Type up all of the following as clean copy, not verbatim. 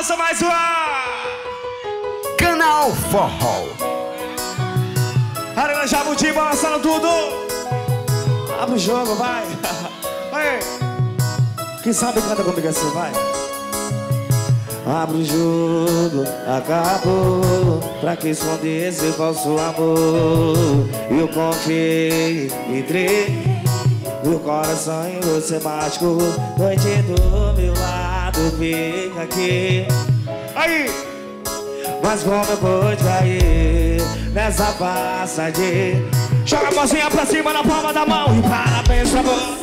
Balança mais uma. Canal Forró. Arena Jabuti balançando tudo. Abre o jogo, vai. Quem sabe canta comigo assim, vai. Abre o jogo, acabou. Pra que esconder esse falso amor? Eu confiei, entrei. O coração em você mágico, noite do meu lado, fica aqui. Aí! Mas como eu vou te cair nessa farsa de... Joga a mãozinha pra cima na palma da mão e parabéns pra você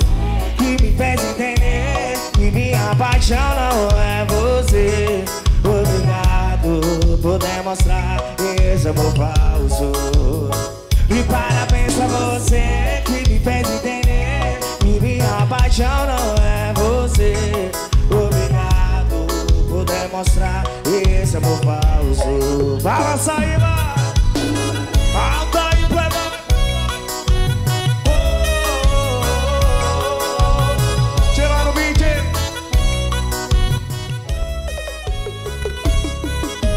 que me fez entender que minha paixão não é você. Obrigado por demonstrar esse amor falso. E parabéns pra você que me fez entender. Minha paixão não é você. Obrigado por demonstrar esse amor falso. Balança aí, lá. Aldair Playboy. Tira no beat.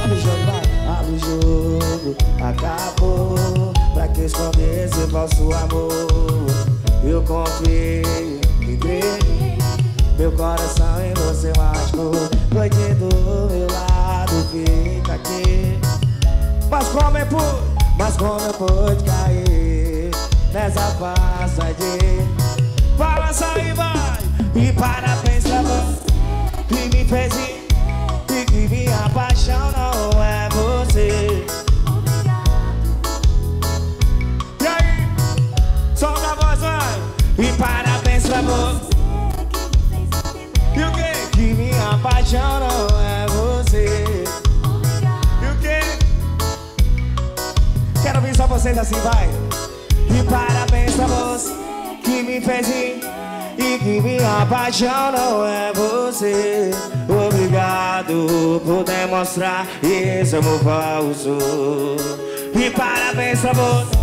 Abre o jogo, vai. Abre o jogo, acabou. Pra que esconder esse falso amor? Eu confiei, entrei. Meu coração em você mágico, noite do meu lado, fica aqui. Mas como eu pude cair nessa farsa de... Balança e vai. E parabéns pra você que me fez ir, e que minha paixão não é você. E parabéns pra você e o que? Que minha paixão não é você. E o que? Quero ouvir só vocês assim, vai. E parabéns pra você que me fez ir, e que minha paixão não é você. Obrigado por demonstrar esse amor falso. E parabéns pra você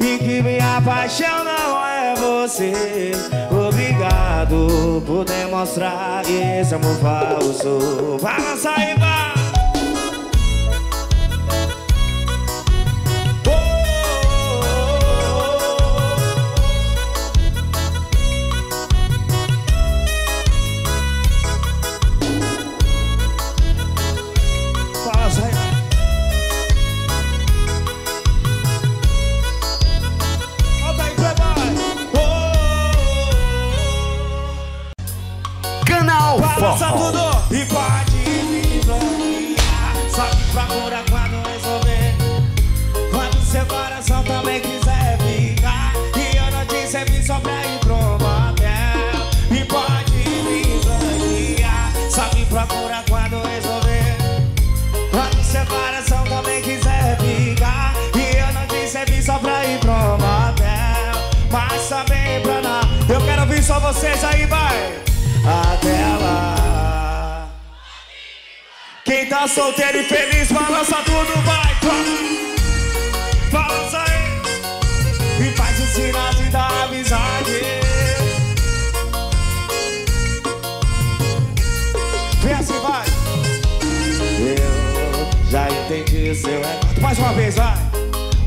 e que minha paixão não é você. Obrigado por demonstrar esse amor falso. Balança e vai. Balança tudo e pode me bloquear. Só que pra morar quando resolver. Quando seu coração também quiser ficar. E eu não te servi só pra ir pro motel. E pode me bloquear. Só que pra morar quando resolver. Quando seu coração também quiser ficar. E eu não te servi só pra ir pro motel. Mas também pra lá. Eu quero ouvir só vocês aí, vai. Até lá. Quem tá solteiro e feliz, balança tudo, vai. Balança aí. E faz o sinal de dar amizade. Vem assim, vai. Eu já entendi o seu recado. Mais uma vez, vai.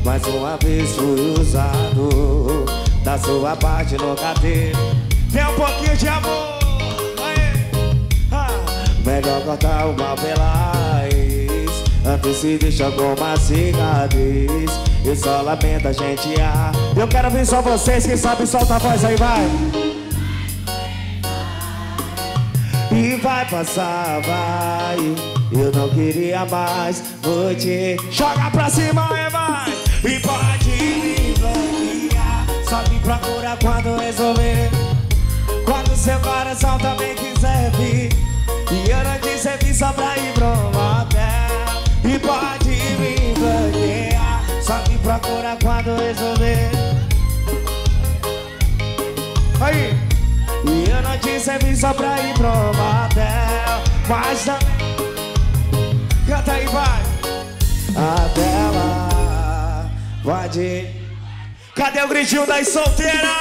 Mais uma vez fui usado. Da sua parte nunca teve. Tem um pouquinho de amor. Melhor cortar o mal pela raiz, antes se deixa com uma cicatriz. E só lamenta a gente errar. Eu quero ver só vocês que sabem soltar a voz aí, vai. E vai passar, vai. Eu não queria mais, vou te jogar pra cima e vai. E pode me bloquear, só me procura quando resolver. Quando seu coração também quiser vir. E eu não te servi só pra ir pro motel. E pode me bloquear, só me procura quando resolver. Aí. E eu não te servi só pra ir pro motel. Mas também canta aí, vai. Até lá. Pode. Cadê o gritinho das solteiras?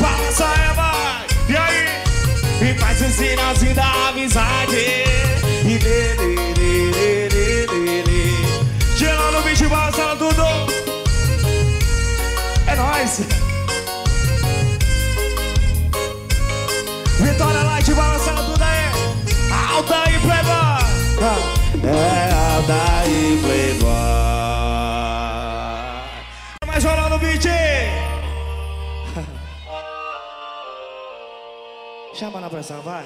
Balança, vai. E aí? E faz o sinalzinho da amizade. E gelando o bicho, balançando tudo. É nóis. Vitória Light, balançando tudo aí. Aldair Playboy. É Aldair Playboy. Mais rolando o beat. Chama na pressão, vai.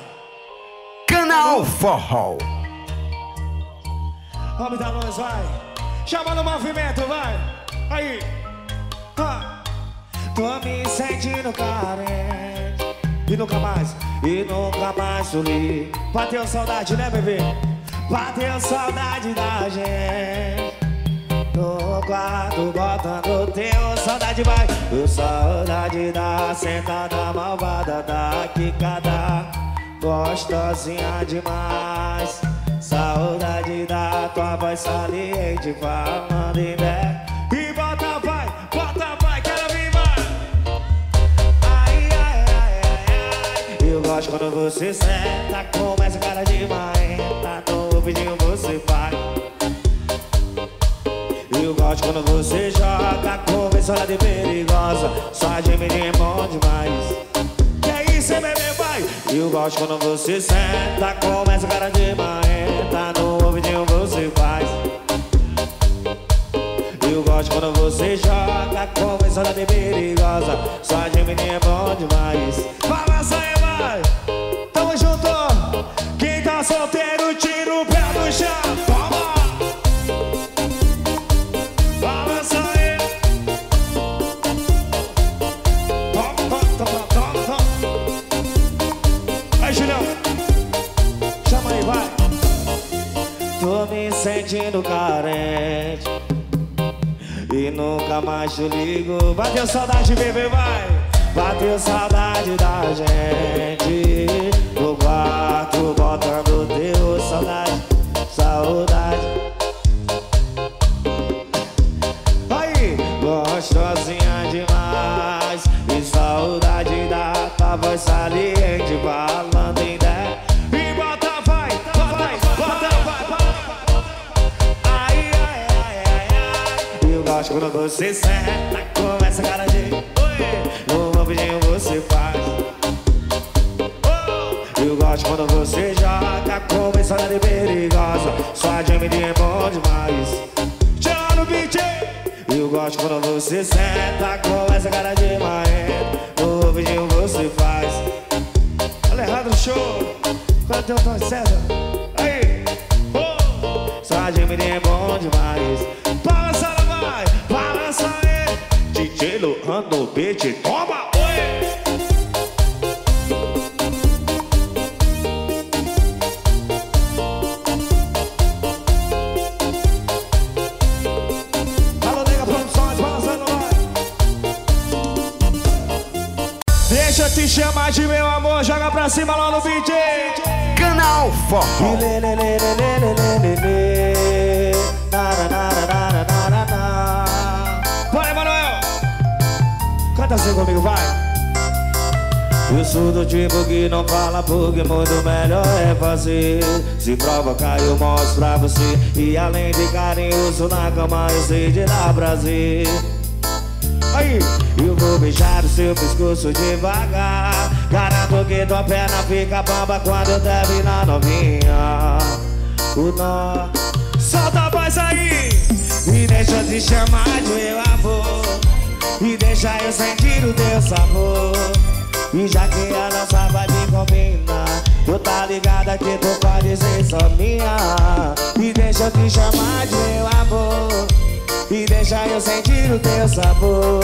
Canal Forró. Homem da luz, vai. Chama no movimento, vai. Aí. Ah. Tô me sentindo carente. E nunca mais sumi. Bateu saudade, né, bebê? Bateu saudade da gente. No quarto botando teu saudade, vai. Eu saudade da sentada malvada, da quicada gostosinha demais. Saudade da tua voz saliente, falando em pé. E bota vai, quero vir vai. Ai, ai, ai, ai, ai. Eu gosto quando você senta com essa cara de marrenta. Tô pedindo, você vai. Eu gosto quando você joga convençoada de perigosa, só de mim é bom demais. Que aí cê bebê vai. Eu gosto quando você senta com essa cara de marrenta, no ouvidinho você faz. Eu gosto quando você joga convençoada de perigosa, só de mim é bom demais. Balança aí vai. Tamo junto. Quem tá solteiro tira o pé do chão. Toma. Sentindo carente e nunca mais te ligo. Bateu saudade, bebê, vai. Bateu saudade da gente. No quarto botando teu saudade. Saudade. Aí, gostosinha demais. E saudade da tua voz saliente, falando em pé. E bota, vai. Eu gosto quando você senta com essa cara de oi, no vidinho você faz. Eu gosto quando você joga com essa cara de perigosa, só de mim é bom demais. Tchau no beat. Eu gosto quando você senta com essa cara de maré, no vidinho você faz. Alejandro Show, quando tem o Tom César, aí, só de mim é bom demais. DJ Luan no beat, toma! Oi! Alô, nega, produções, balançando lá. Deixa eu te chamar de meu amor, joga pra cima lá no beat. Canal Forró. Assim comigo, vai. Eu sou do tipo que não fala porque muito melhor é fazer. Se provocar eu mostro pra você. E além de carinhoso na cama eu sei de dar prazer. Aí, eu vou beijar o seu pescoço devagar. Garanto que tua perna fica bamba quando eu terminar novinha. Solta a voz aí. E deixa eu te chamar de meu amor. E deixa eu sentir o teu sabor. E já que a nossa vibe combina, tu tá ligada que tu pode ser só minha. E deixa eu te chamar de meu amor. E deixa eu sentir o teu sabor.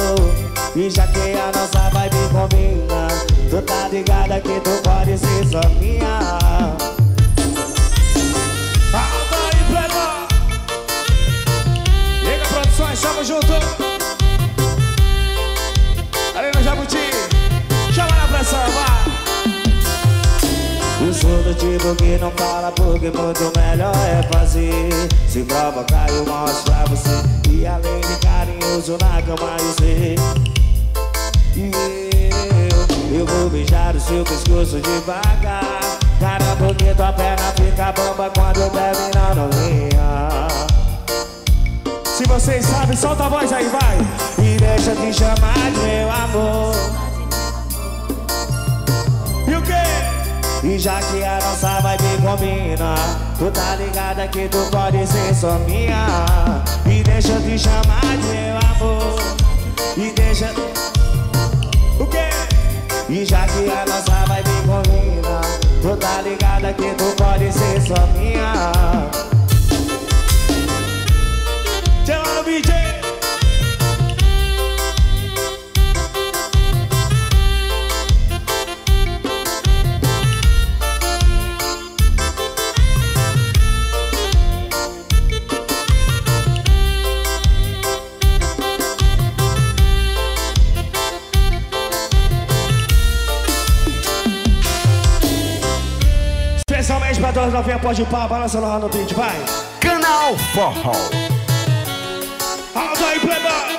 E já que a nossa vibe combina, tu tá ligada que tu pode ser só minha. Aldair Playboy. Liga Produções, tamo junto. Chama na pressão, vai. Eu sou do tipo que não fala porque muito melhor é fazer. Se provocar eu mostro pra você. E além de carinhoso na cama eu sei. E eu Eu vou beijar o seu pescoço devagar. Cara bonito, a perna fica bomba quando bebe na novinha. Se vocês sabem, solta a voz aí, vai. E deixa te chamar de meu amor. E o quê? E já que a nossa vibe combina, tu tá ligada que tu pode ser só minha. E deixa te chamar de meu amor. E deixa... O quê? E já que a nossa vibe combina, tu tá ligada que tu pode ser só minha. DJ. Especialmente para todas as novinhas, pode pá, balança lá no beat, vai. Canal Forró. Aldair Playboy.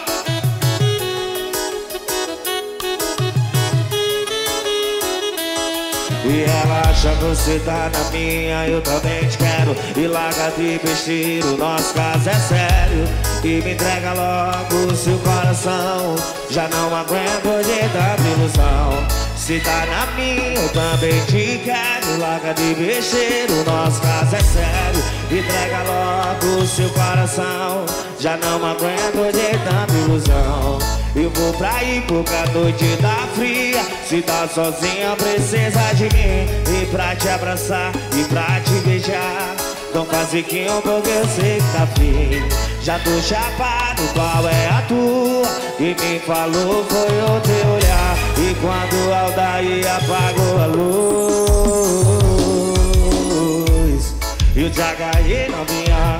E ela acha que você tá na minha, eu também te quero. E larga de vestir, o nosso caso é sério. E me entrega logo o seu coração. Já não aguento de dar ilusão. Se tá na minha, eu também te quero. Larga de vestir, o nosso caso é sério. Me entrega logo o seu coração. Já não aguento de tanta ilusão. Eu vou pra aí pouca noite da fria. Se tá sozinha precisa de mim. E pra te abraçar e pra te beijar. Não faz riquinho porque eu sei que tá fim. Já tô chapado, qual é a tua? E me falou foi o teu olhar. E quando Aldair apagou a luz, eu te agarrei na minha.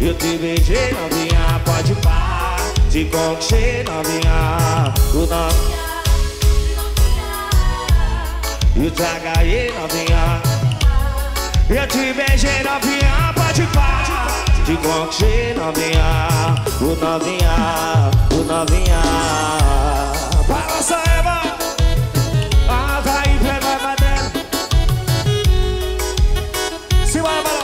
Eu te beijei, novinha, pode pá. Te conquistei, novinha, o nome. Eu te agarrei, novinha. Eu te beijei, novinha, pode pá. Te conquistei, novinha, o novinha, o novinha. Balança, Eva. Aldair Playboy Madeira. Se vai, balança.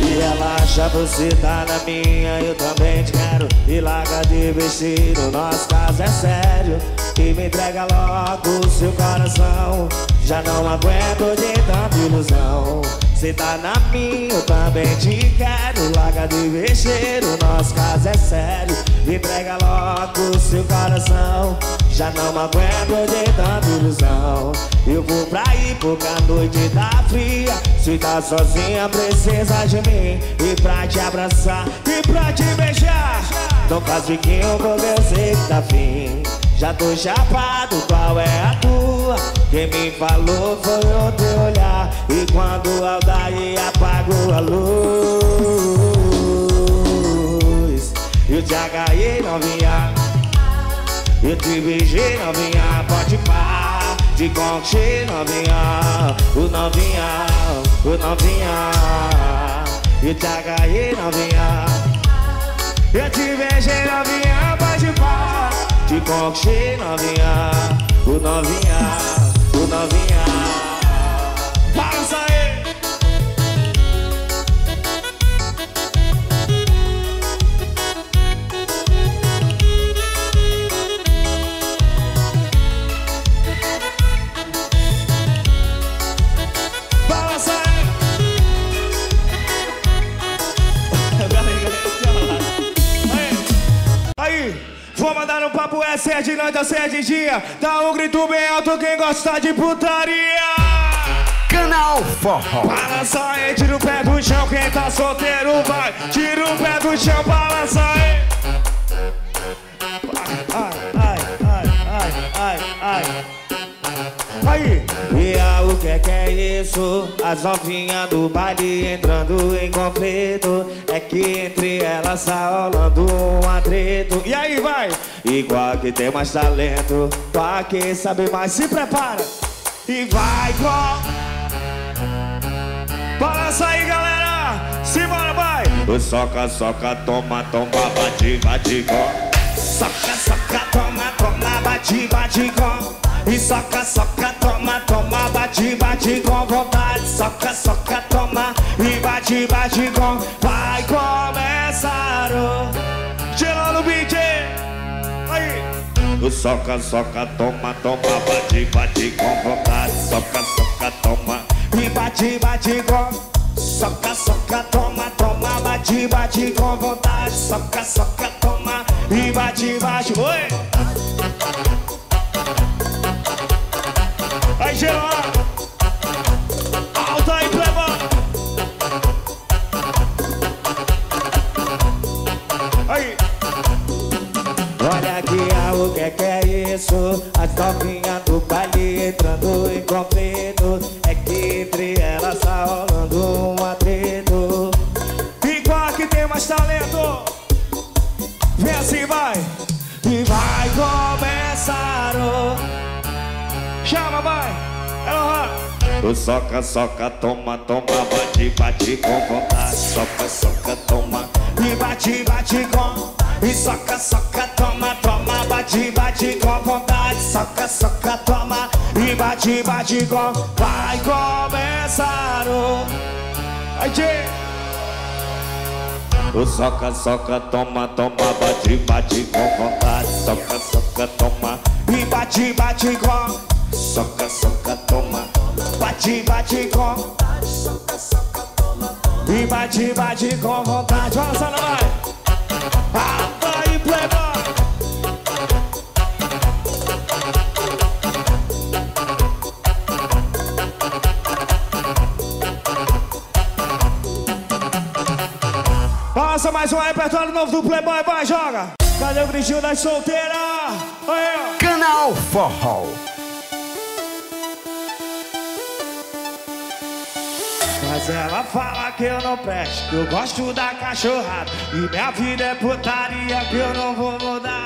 E ela acha você tá na minha, eu também te quero. E larga de vestido, nosso caso é sério. E me entrega logo o seu coração. Já não aguento de tanta ilusão. Cê tá na minha, eu também te quero. Larga de vestido, nosso caso é sério. Me entrega logo o seu coração. Já não aguento de tanta ilusão. Eu vou pra aí pouca noite tá fria. Se tá sozinha precisa de mim. E pra te abraçar e pra te beijar. Não faz biquinho porque eu sei que tá fim. Já tô chapado, qual é a tua? Quem me falou foi o teu olhar. E quando Aldair apagou a luz, eu te agarrei, novinha. Eu te beijei, novinha, pode pá. Te conquistei, novinha, o novinha, o novinha. Eu te agarrei, novinha. Eu te beijei, novinha, pode pá. Te conquistei, novinha, o novinha, o novinha. Balança aí. Vou mandar um papo, é ser de noite, é ser de dia. Dá um grito bem alto quem gosta de putaria. Canal Forró. Balança aí, tira o pé do chão, quem tá solteiro vai. Tira o pé do chão, balança aí. Ai, ai, ai, ai, ai, ai. Aí. E a o que é isso? As novinhas do baile entrando em conflito. É que entre elas tá rolando um atrito. E aí vai! Igual que tem mais talento, pra quem sabe mais se prepara. E vai com... Balança aí, galera! Simbora, vai! Soca, soca, toma, toma, bate, bate, go. Soca, soca. soca, toma, toma, bate, bate com. E soca, soca, toma, toma, bate, bate com vontade. Soca, soca, toma e bate, bate com. Vai começar o Tirou no beat. Aí. Soca, soca, toma, toma, bate, bate com vontade. Soca, soca, toma e bate, bate com. Soca, soca, toma, toma, bate, bate com vontade. Soca, soca, toma e bate, bate. Oi! Aí, Geraldo! Aldair Playboy! Aí! Olha aqui, o que é isso? As novinhas do baile entrando em conflito. É que entre elas tá rolando um atrito. E qual que tem mais talento? Vem assim, vai! E vai começar o... Chama, vai! Ela rola! Soca, soca, toma, toma, bate, bate com vontade. Soca, soca, toma e bate, bate com. E soca, soca, toma, toma, bate, bate com vontade. Soca, soca, toma e bate, bate com. Vai começar o... Aí, o soca, soca, toma, toma, bate, bate com vontade. Soca, soca, toma e bate, bate com. Soca, soca, toma, bate, bate com. Soca, soca, toma, toma e bate, bate com vontade. Vamos lá, vai! ALDAIR Playboy. Passa mais um repertório novo do Playboy, vai, joga! Cadê o gritinho das solteiras? Canal Forró. Mas ela fala que eu não presto, que eu gosto da cachorrada e minha vida é putaria, que eu não vou mudar.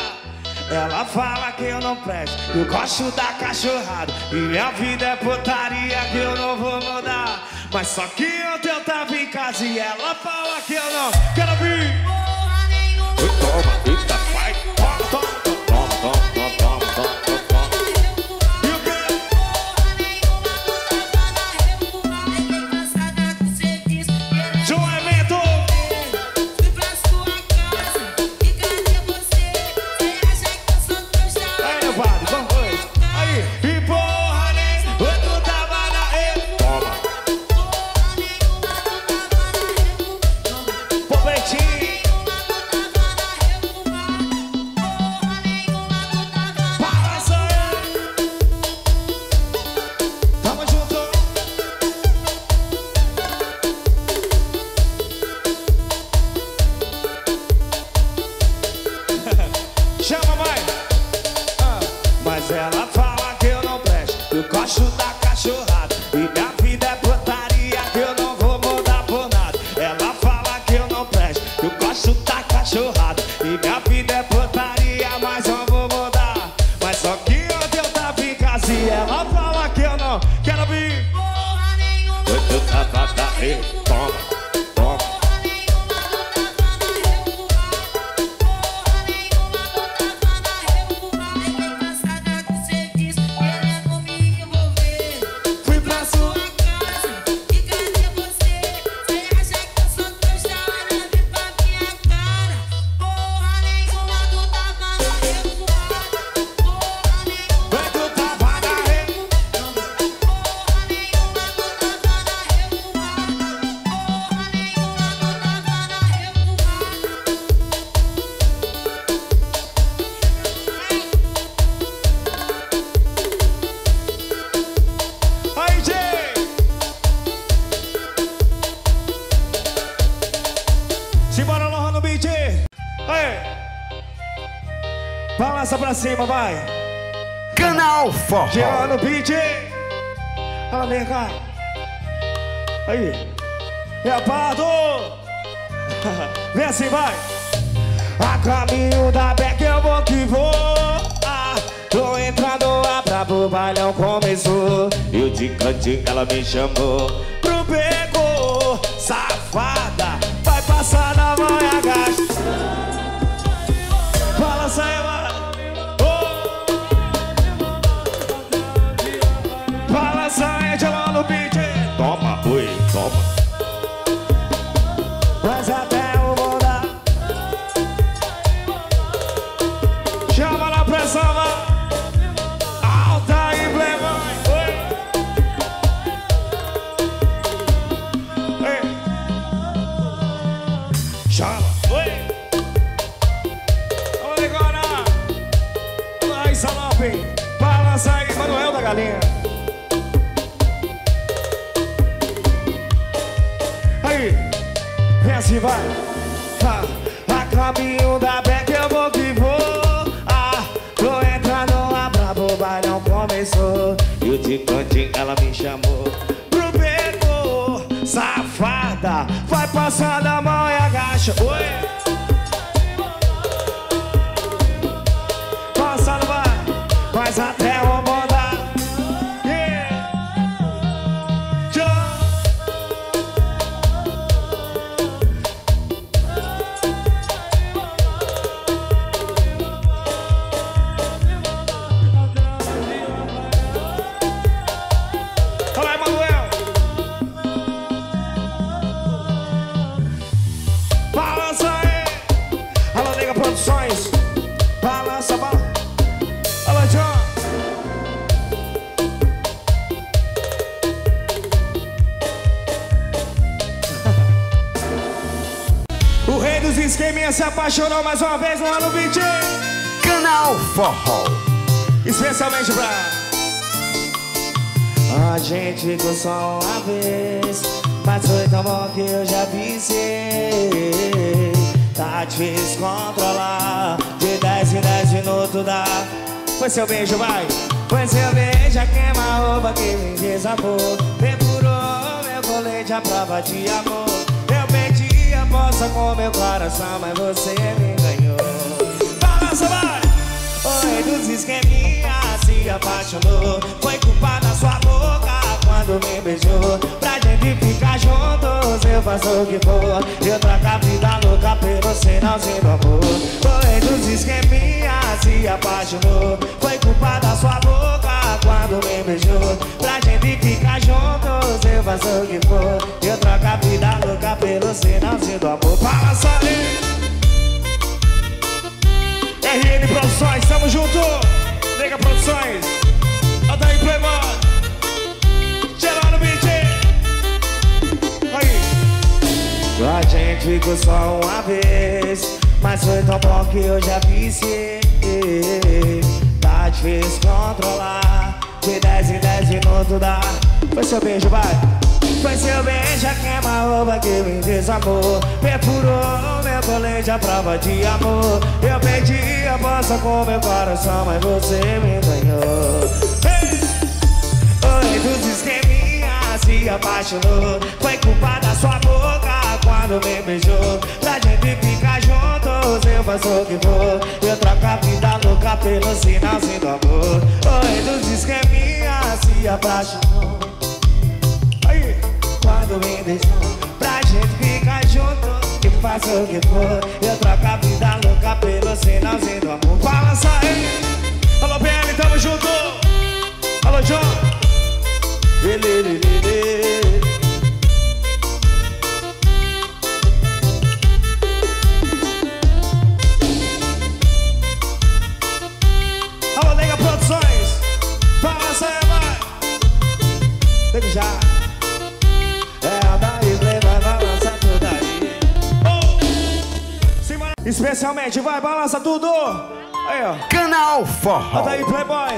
Ela fala que eu não presto, que eu gosto da cachorrada e minha vida é putaria, que eu não vou mudar. Mas só que ontem eu tava em casa e ela fala que eu não quero vir. E toma, eita, vai, toma, toma, toma, toma, toma, toma, toma. Balança pra cima, vai! Canal Forró! Tirou no beat! Fala, vem cá! Aí! É pardo! Vem assim, vai! A caminho da beca eu vou que vou! Ah, tô entrando lá pra o bailão começou! Eu de cantinho ela me chamou! Pro beco, safada! Vai passar na manhã, gasta! Balança aí, vai! do beat. Toma, boi, toma. Mas até o bondar. Chama na pressão, Aldair Playboy. Ei. Chama. Galinha. Aí, vem assim, vai. Tá. A caminho da beca eu vou que vou. Ah, tô entrando lá pra boba, não começou. E o ticante ela me chamou. Pro beco, safada, vai passar da mão e agacha. Oi. Passando vai, mas até o bom. O rei dos esqueminhas se apaixonou mais uma vez no ano 20. Canal Forró. Especialmente pra... A gente ficou só uma vez, mas foi tão bom que eu já pisei. Tá difícil controlar, de 10 em 10 minutos dá. Foi seu beijo, vai. Foi seu beijo, queima a roupa que me desabou. Depurou meu colete, a prova de amor. Eu perdi a bolsa com meu coração, mas você me ganhou. Balança, vai! O rei dos esqueminhas se apaixonou. Foi culpa da sua boca quando me beijou. Pra gente ficar juntos, eu faço o que for. Eu trago a vida louca pelo sinalzinho do amor. O rei dos esqueminhas se apaixonou. Foi culpa da sua boca quando me beijou. Pra gente ficar juntos, eu faço o que for. Eu trago a vida louca pelo sinalzinho do amor. Balança aí! RN Produções, tamo junto! Liga Produções! Aldair Playboy! A gente ficou só uma vez, mas foi tão bom que eu já viciei. Tá difícil controlar, de 10 em 10 minutos dá. Foi seu beijo, vai. Foi seu beijo, queima a roupa que me desamou. Perfurou meu colete, a prova de amor. Eu perdi a bolsa com meu coração, mas você me ganhou. Oi, dos esqueminhas se apaixonou. Foi culpa da sua boca quando me beijou. Pra gente ficar juntos, eu faço o que for. Eu troco a vida louca pelo sinalzinho do amor. O rei dos esqueminhas se apaixonou. Aí, quando me beijou. Pra gente ficar juntos, eu faço o que for. Eu troco a vida louca pelo sinalzinho do amor. Balança aí! Alô, PL, tamo junto! Alô, John! Já é Aldair Playboy, balança tudo aí. Oh! Simbora. Especialmente, vai, balança tudo. Aí, ó. Canal Forró. Aldair Playboy.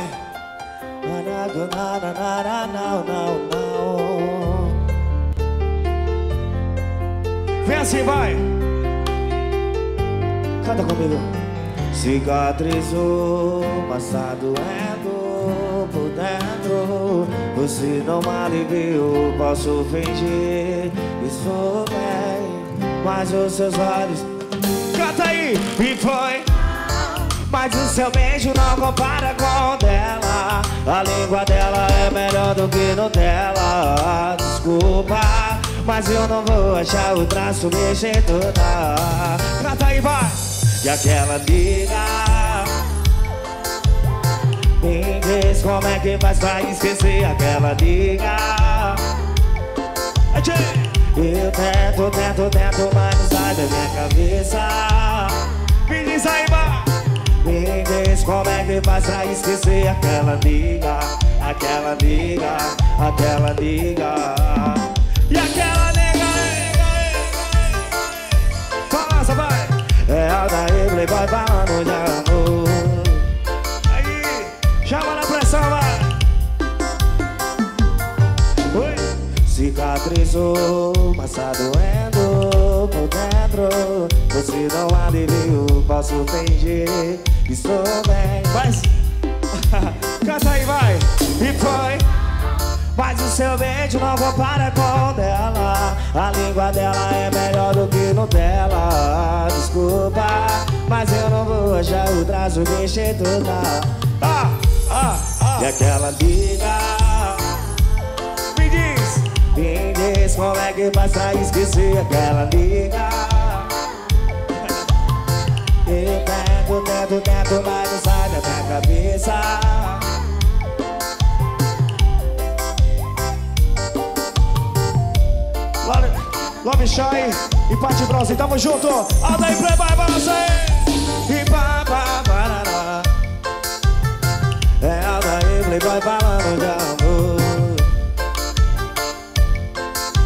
Vem assim, vai. Canta comigo. Cicatrizou, passado é dor por dentro. Você não me aliviou, posso fingir que sou bem, mas os seus olhos... Canta aí! E foi, mas o seu beijo não compara com o dela. A língua dela é melhor do que no dela. Desculpa, mas eu não vou achar o traço mexer toda. Canta aí, vai! E aquela liga, ninguém como é que faz pra esquecer aquela liga. Eu tento, mas não sai da minha cabeça. Me diz aí, mano, me diz como é que faz pra esquecer aquela amiga, aquela amiga, aquela amiga e aquela nega, nega. Fala, só vai. É Aldair Playboy falando de amor. Aí, chama na pressão, vai. Oi. Cicatrizou, passa doendo por dentro. Você não adivinha, posso fingir que estou bem. Mas, canta aí, vai. E foi. Mas o seu beijo não compara com o dela. A língua dela é melhor do que no dela. Desculpa, mas eu não vou achar o traço que enxertou da... E aquela amiga, me diz como é que faz pra esquecer aquela amiga. Eu tento, mas não sai da minha cabeça. Love Shy e Paty Bronze, tamo junto! Aldair Playboy, balança aí! E bababaraná. É Aldair Playboy falando de amor.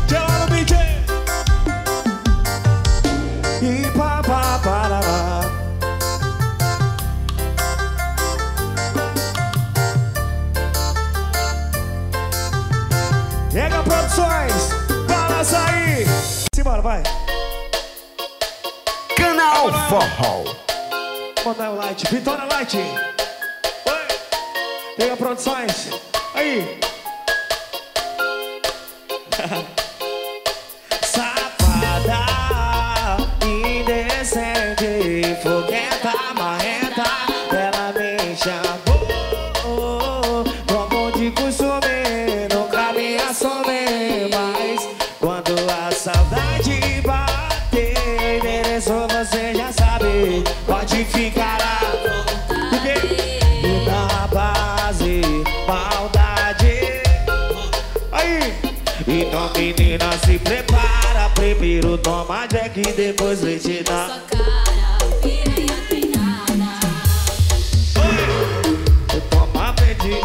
Gelado, BJ! E bababaraná. Nega Produções, balança aí! Simbora, vai! Canal Forró! Manda o Light, Vitória Light! Oi! Pega Produções! Aí! Safada, indecente, fogueta, marreta, ela me chamou. Como de costume, nunca me assomei mais. Quando a saudade bater, endereçou, você já sabe. Pode ficar à vontade. E na base, maldade. Aí! Então menina, se prepara. Primeiro toma Jack e depois leite na sua cara, piranha treinada. Oi! Toma pedi.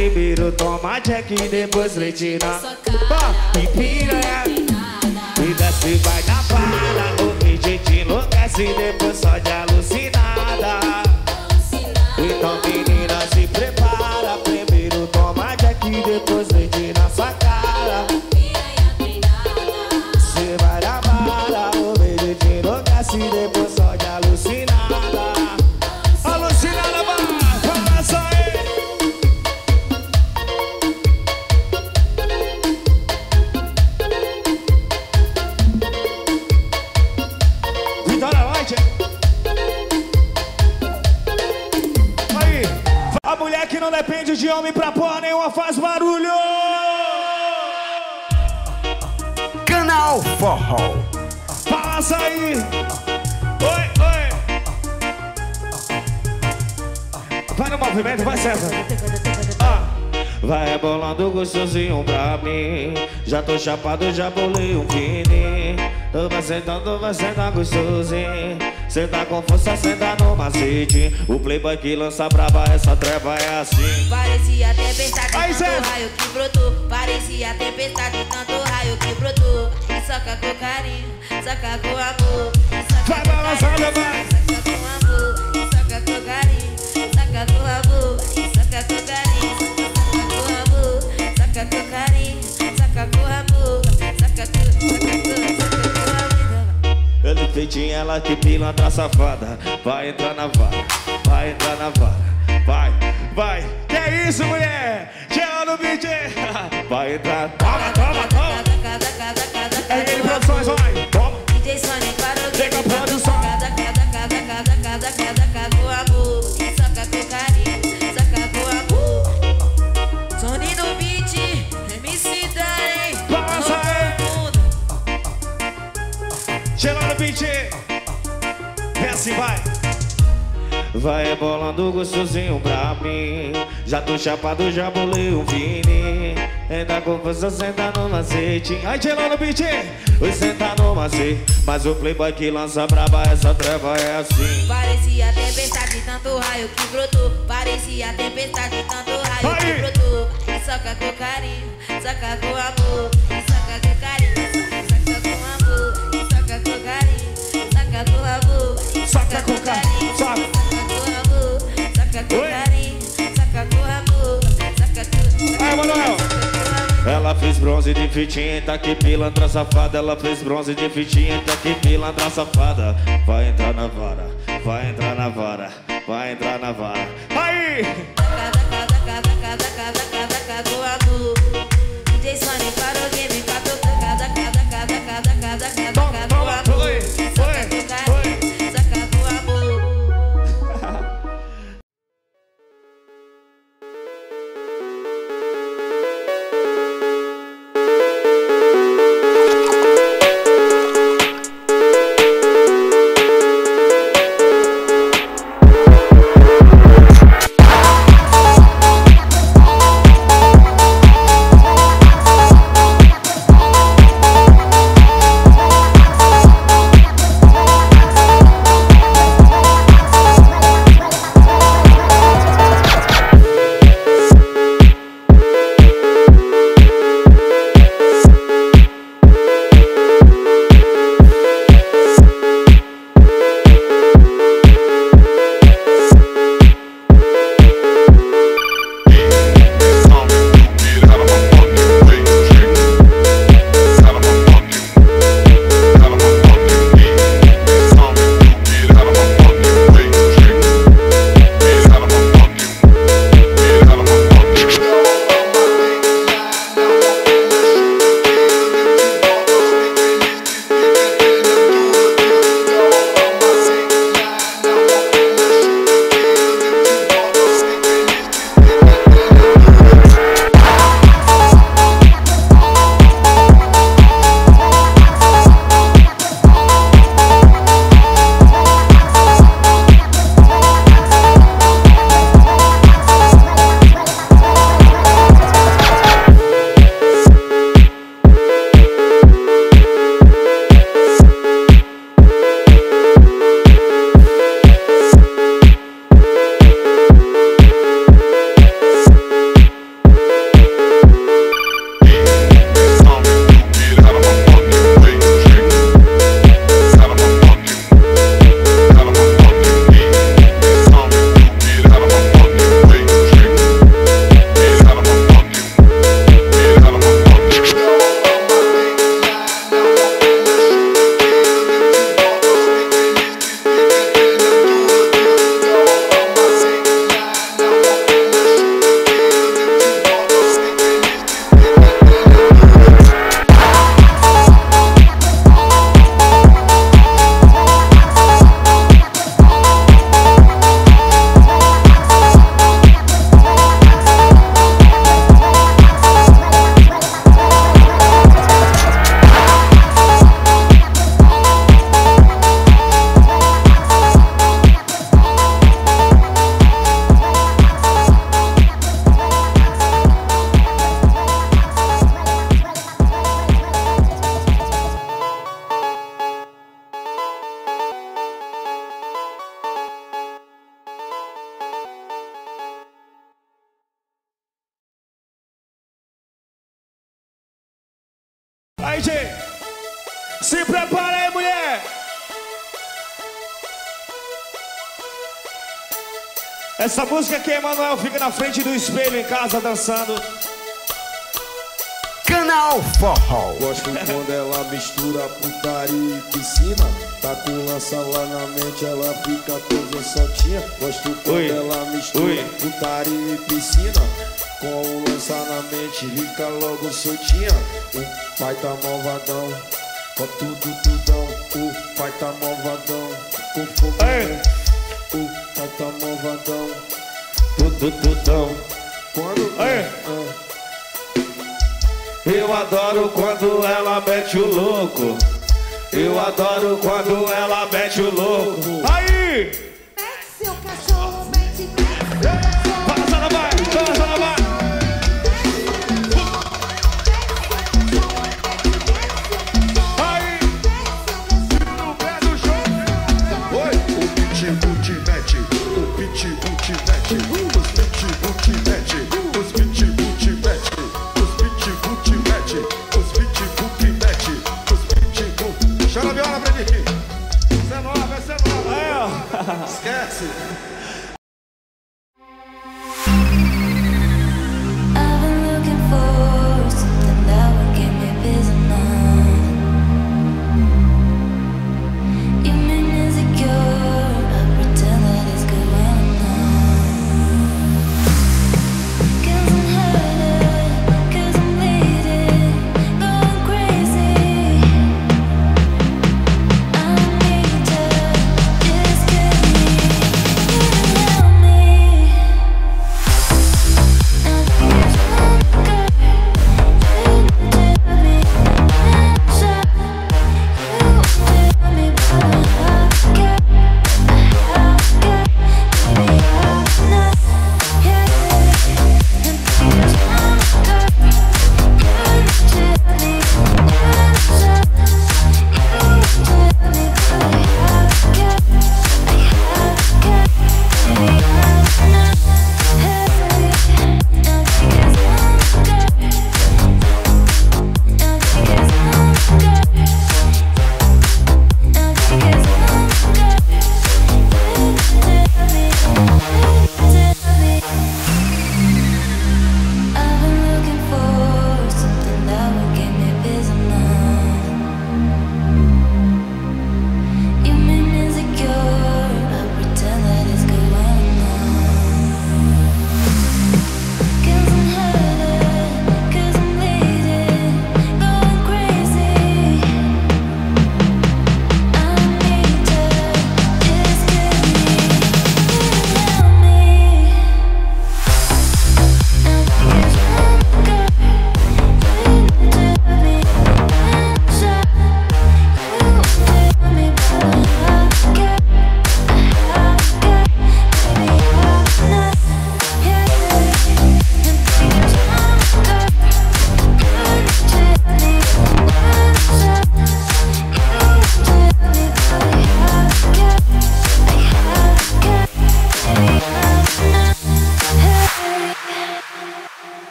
Primeiro toma Jack e depois leite na sua cara, e piranha e desce, vai na vara. O DJ te enlouquece e depois só de alucinada. Então menina, se prepara. Primeiro toma Jack e depois leite na sua cara, piranha treinada. Cê vai na vara. O DJ te enlouquece e depois só de alucinada. Alucinada, vai, vai sair. Não depende de homem pra porra nenhuma, faz barulho! Canal Forró! Passa aí! Oi! Vai no movimento, vai, César! Vai rebolando gostosinho pra mim. Já tô chapado, já bolei um fininho. Vai sentar gostosinho. Senta com força, senta no macete. O playboy que lança brava, essa treva é assim. Parecia tempestade, tanto raio que brotou. Parecia tempestade, tanto raio que brotou. E soca com carinho, soca com amor. Vai balançando, vai. Soca com amor, soca com carinho. Soca com amor, soca com carinho. Soca com amor, soca com carinho. Soca com amor, soca com. Ele pediu ela que pilantra safada. Vai entrar na vara, vai entrar na vara. Vai, vai. Que é isso, mulher? Gel no beat. Vai entrar. Toma, toma, toma. É ele produções, vai. Toma. DJ Sonic parou. Chega a produção. Cada com amor. Soca com carinho. Soca com amor. Sony no beat. MC Dai. Passa aí. Chega no beat, é assim, vai. Vai rebolando gostosinho pra mim. Já tô chapado, já bolei um vini. Ainda com você, senta no macete. Aí, chega no beat, oi, senta no macete. Mas o playboy que lança braba, essa treva é assim. Parecia tempestade, tanto raio que brotou. Parecia tempestade, tanto raio aí que brotou. E soca com carinho, soca com amor. E soca com carinho, soca com amor. Soca com carinho, soca com amor. Soca com carinho, soca com amor. Soca com carinho, soca com amor. Soca com. Aí, Manoel. Ela fez bronze de fitinha, tá que pilantra safada. Ela fez bronze de fitinha, tá que pilantra safada. Vai entrar na vara, vai entrar na vara, vai entrar na vara. Aí! Soca com amor. DJ Sony parou o game, catou. Cada com amor, soca com carinho, soca com amor. Aí, gente, se prepara aí, mulher. Essa música aqui, Emanuel, fica na frente do espelho em casa dançando. Canal Forró. Gosto quando ela mistura putaria e piscina. Tá com lança lá na mente, ela fica toda soltinha. Gosto quando ela mistura putaria e piscina. Com o lança na mente, fica logo soltinha. O pai tá malvadão, com tudo tudão. O pai tá malvadão, com fogo. O pai tá malvadão, tudo tudão. Quando eu adoro quando ela mete o louco. Eu adoro quando ela mete o louco. Aí! Mete seu cachorro, mete, mete. Passa na barra, passa na barra. Aí! No pé do chão. Oi! O pitbull te mete, o pitbull te mete. Esquece!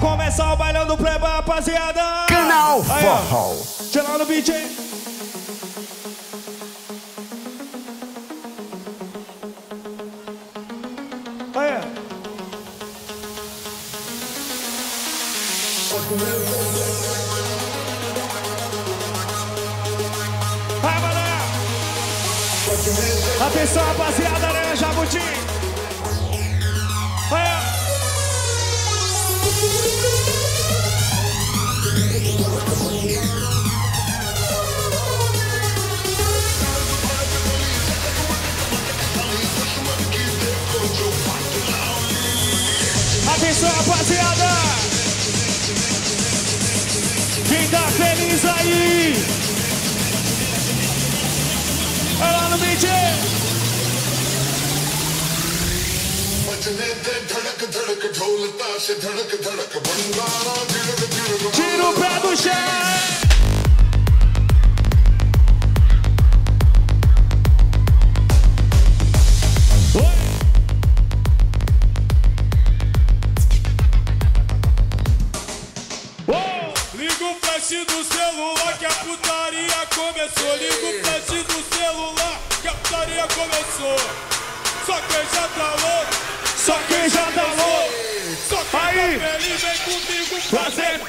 Começar o bailão do Playboy, rapaziada! Canal Forró! Tira lá no beat, hein? Aí! Vai, galera! Atenção, rapaziada, né? Jabuti! Aí! Atenção, rapaziada! Quem tá feliz aí? Vai lá no beat! Tira o pé do chão! putaria começou. Só quem já tá louco, só quem já tá louco, só quem tá feliz vem comigo fazer.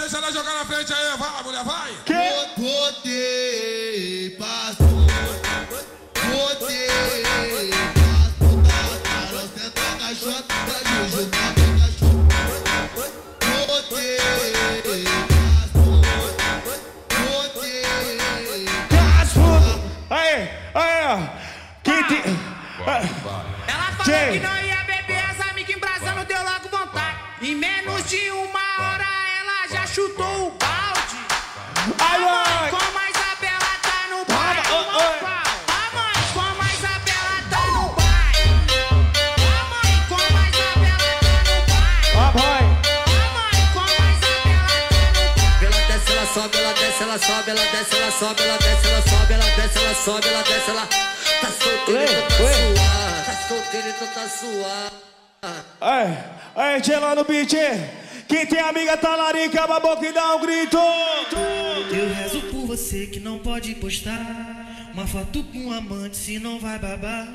Deixa ela jogar na frente aí, vai, mulher, vai! Que? Botei, passou, botei, passou, ela senta a caixota pra me juntar com cachorro. Botei, passou, botei, passou. Aí, aí, ó. Que te... Ela falou que não ia beber as amigas em brasa, não deu logo vontade. Em menos de uma hora já chutou o balde. Ai, como a Isabela tá no pai. Mamãe, como a Isabela tá no pai. Mamãe, como a Isabela tá no pai. Mamãe, como a Isabela tá no pai. Ela desce, ela sobe, ela desce, ela sobe, ela desce, ela sobe, ela desce, ela sobe, ela desce, ela sobe, ela desce, ela. Tá solteira, então tá suave. Tá solteira, então tá suave. Ai, ai, gela no beat. Quem tem amiga talarica, tá boca e dá um grito. Eu rezo por você que não pode postar uma foto com um amante, se não vai babar.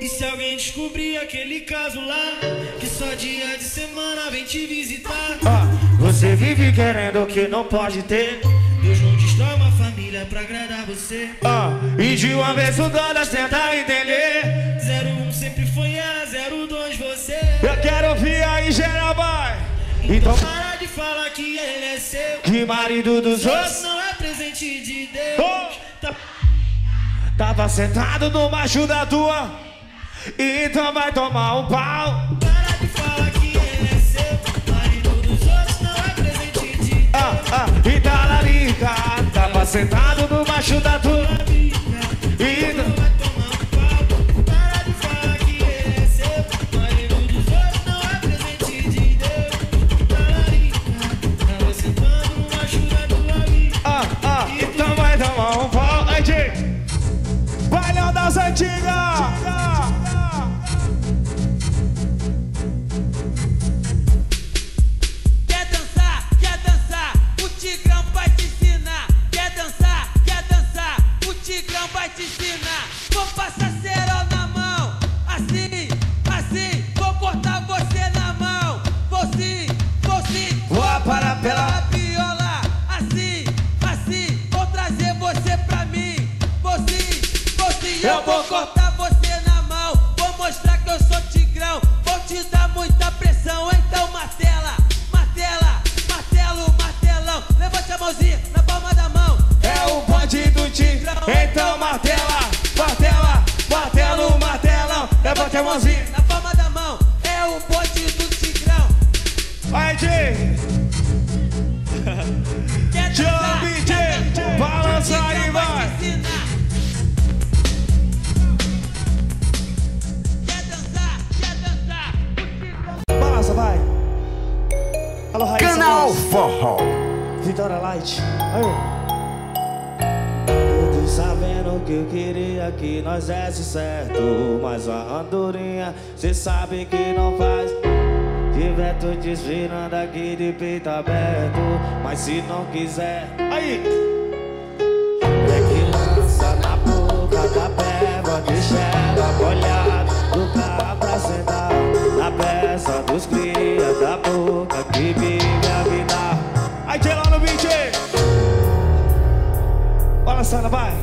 E se alguém descobrir aquele caso lá, que só dia de semana vem te visitar. Ah, você vive querendo o que não pode ter. Deus não destrói uma família pra agradar você. Ah, e de uma vez o dólar tenta entender. 01 sempre foi a 02 você. Eu quero ouvir aí, geral, vai. Então para de falar que ele é seu, que marido dos outros não é presente de Deus. Oh! Tá... Tava sentado no macho da tua, então vai tomar um pau. Para de falar que ele é seu, marido dos outros não é presente de Deus. E talarica, tava sentado no macho da tua, então vai tomar um pau. Para de falar que ele é seu, marido dos outros não é presente de Deus. Então vai tomar um pau, aí, gente. Bailão das antigas. Quer dançar, o Tigrão vai te ensinar. Quer dançar, o Tigrão vai te ensinar. Vou passar cerol na mão, assim, assim. Vou cortar você na mão, vou sim, vou sim. Vou aparar pela viola. Eu vou cortar você na mão, vou mostrar que eu sou Tigrão, vou te dar muita pressão, então martela, martela, martelo, martelão, levante a mãozinha na palma da mão. É o bonde do Tigrão, então martela, martela, martelo, martelão, levante a mãozinha na palma da mão. É o bonde do Tigrão. Vai, Ti! Jump, balança aí, vai! Vai. Alô, Raiz, Canal Forró Vitória Light. Eu tô sabendo que eu queria que nós desse certo, mas a andorinha cê sabe que não faz. Tiver tu desvirando aqui de peito aberto, mas se não quiser, aí é que lança na boca da peba, deixa ela molhada do carro pra sentar. Na peça dos cria da boca que vive a vida. Aí que lá no beat. Olha Sara, vai.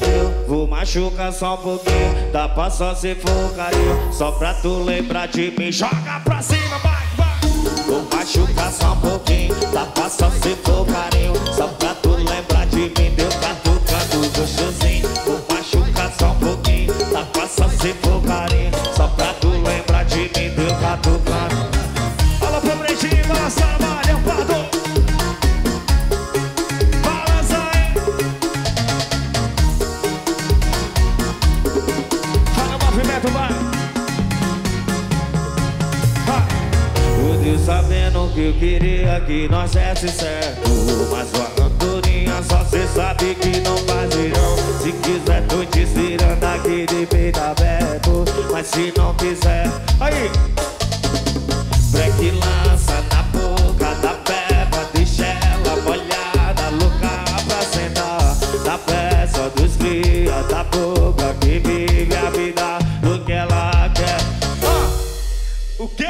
Eu vou machucar só um pouquinho, dá pra só se for carinho, só pra tu lembrar de mim. Joga pra cima, vai, vai. Vou machucar só um pouquinho, dá pra só se for carinho, só pra tu lembrar de mim. Deu pra tu canto gostosinho. Vou machucar só um pouquinho, dá pra só se for carinho, só pra tu lembrar de mim. Me deu pra tocar. Fala pra frente, vai, sabendo que eu queria que nós desse certo, mas sua andorinha só cê sabe que não faz irão. Se quiser tô te estirando aqui de peito aberto, mas se não quiser, aí break lança na boca da beba, deixa ela molhada, louca pra sentar na peça dos cria da boca que vive a vida do que ela quer. O quê?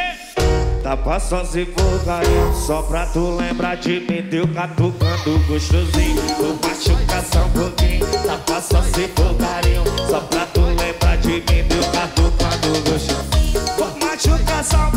Tapa só se for carinho, só pra tu lembrar de mim, deu catucando gostosinho. Tu machuca só um pouquinho, tapa só se for carinho, só pra tu lembrar de mim, deu catucando gostosinho. Tu machuca só um